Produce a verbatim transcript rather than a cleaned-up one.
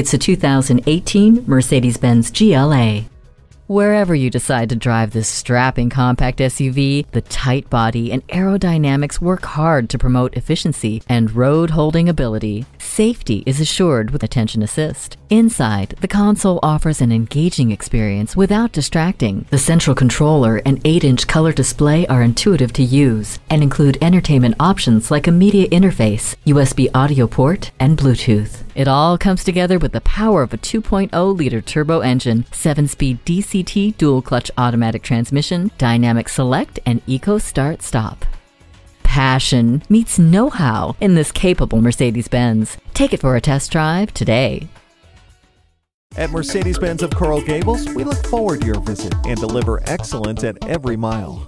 It's a two thousand eighteen Mercedes-Benz G L A. Wherever you decide to drive this strapping compact S U V, the tight body and aerodynamics work hard to promote efficiency and road-holding ability. Safety is assured with Attention Assist. Inside, the console offers an engaging experience without distracting. The central controller and eight inch color display are intuitive to use and include entertainment options like a media interface, U S B audio port, and Bluetooth. It all comes together with the power of a two point oh liter turbo engine, seven speed D C T dual-clutch automatic transmission, Dynamic Select, and Eco Start-Stop. Passion meets know-how in this capable Mercedes-Benz. Take it for a test drive today. At Mercedes-Benz of Coral Gables, we look forward to your visit and deliver excellence at every mile.